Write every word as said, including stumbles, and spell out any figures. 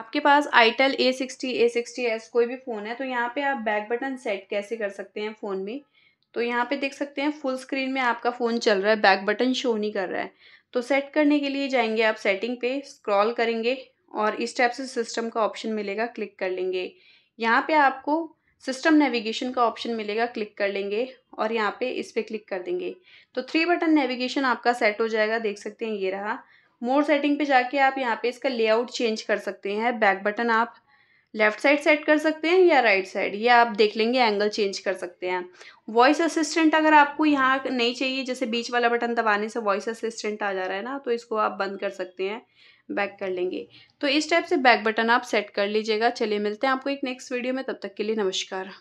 आपके पास itel A sixty A sixty S कोई भी फ़ोन है तो यहाँ पे आप बैक बटन सेट कैसे कर सकते हैं फ़ोन में। तो यहाँ पे देख सकते हैं फुल स्क्रीन में आपका फ़ोन चल रहा है, बैक बटन शो नहीं कर रहा है। तो सेट करने के लिए जाएंगे आप सेटिंग पे, स्क्रॉल करेंगे और इस टाइप से सिस्टम का ऑप्शन मिलेगा, क्लिक कर लेंगे। यहाँ पे आपको सिस्टम नेविगेशन का ऑप्शन मिलेगा, क्लिक कर लेंगे और यहाँ पे इस पर क्लिक कर देंगे तो थ्री बटन नेविगेशन आपका सेट हो जाएगा। देख सकते हैं ये रहा। मोर सेटिंग पे जाके आप यहाँ पे इसका लेआउट चेंज कर सकते हैं। बैक बटन आप लेफ़्ट साइड सेट कर सकते हैं या राइट साइड, ये आप देख लेंगे, एंगल चेंज कर सकते हैं। वॉइस असिस्टेंट अगर आपको यहाँ नहीं चाहिए, जैसे बीच वाला बटन दबाने से वॉइस असिस्टेंट आ जा रहा है ना, तो इसको आप बंद कर सकते हैं, बैक कर लेंगे। तो इस टाइप से बैक बटन आप सेट कर लीजिएगा। चलिए मिलते हैं आपको एक नेक्स्ट वीडियो में, तब तक के लिए नमस्कार।